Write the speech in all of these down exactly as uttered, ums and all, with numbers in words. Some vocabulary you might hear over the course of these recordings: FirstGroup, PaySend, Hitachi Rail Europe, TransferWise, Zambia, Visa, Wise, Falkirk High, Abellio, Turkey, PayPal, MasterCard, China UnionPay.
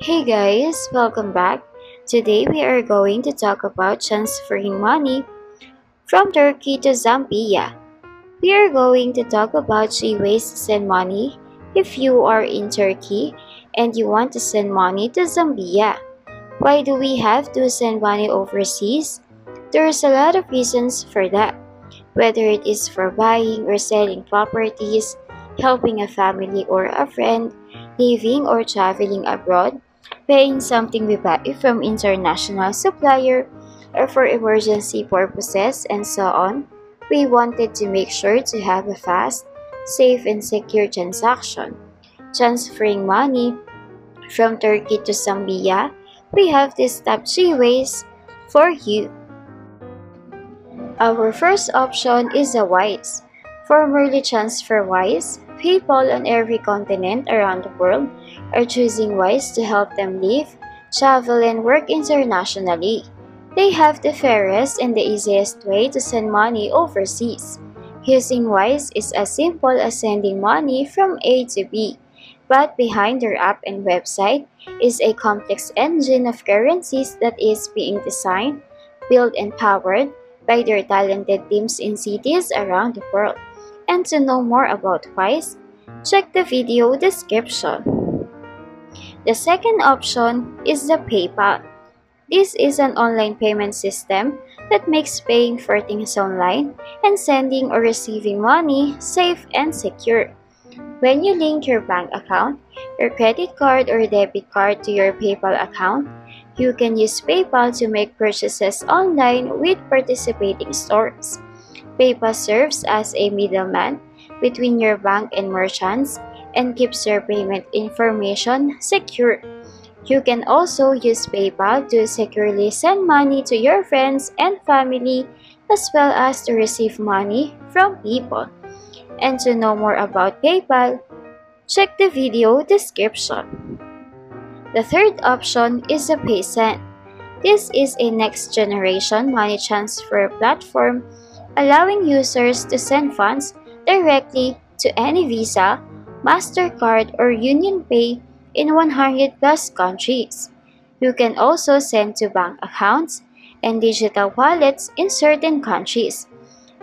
Hey guys, welcome back. Today we are going to talk about transferring money from Turkey to Zambia. We are going to talk about three ways to send money if you are in Turkey and you want to send money to Zambia. Why do we have to send money overseas? There's a lot of reasons for that, whether it is for buying or selling properties, helping a family or a friend, living or traveling abroad, paying something we buy from international supplier, or for emergency purposes, and so on. We wanted to make sure to have a fast, safe, and secure transaction. Transferring money from Turkey to Zambia, we have these top three ways for you. Our first option is a Wise, formerly TransferWise. People on every continent around the world are choosing Wise to help them live, travel, and work internationally. They have the fairest and the easiest way to send money overseas. Using Wise is as simple as sending money from A to B, but behind their app and website is a complex engine of currencies that is being designed, built, and powered by their talented teams in cities around the world. And to know more about Wise, check the video description. The second option is the PayPal. This is an online payment system that makes paying for things online and sending or receiving money safe and secure. When you link your bank account, your credit card, or debit card to your PayPal account, you can use PayPal to make purchases online with participating stores. PayPal serves as a middleman between your bank and merchants and keeps your payment information secure. You can also use PayPal to securely send money to your friends and family, as well as to receive money from people. And to know more about PayPal, check the video description. The third option is a PaySend. This is a next-generation money transfer platform allowing users to send funds directly to any Visa, MasterCard, or UnionPay in one hundred plus countries. You can also send to bank accounts and digital wallets in certain countries.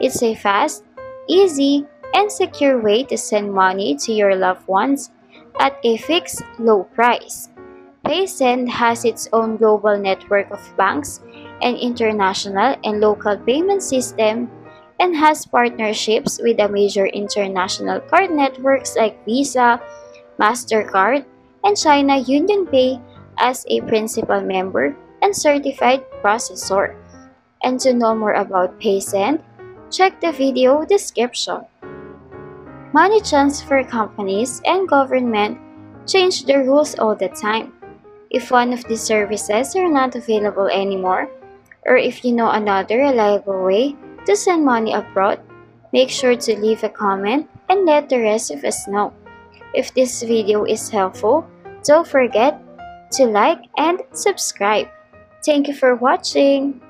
It's a fast, easy, and secure way to send money to your loved ones at a fixed low price. PaySend has its own global network of banks and international and local payment system, and has partnerships with the major international card networks like Visa, MasterCard, and China UnionPay as a principal member and certified processor. And to know more about PaySend, check the video description. Money transfer companies and government change their rules all the time. If one of these services are not available anymore, or if you know another reliable way to send money abroad, make sure to leave a comment and let the rest of us know. If this video is helpful, don't forget to like and subscribe. Thank you for watching.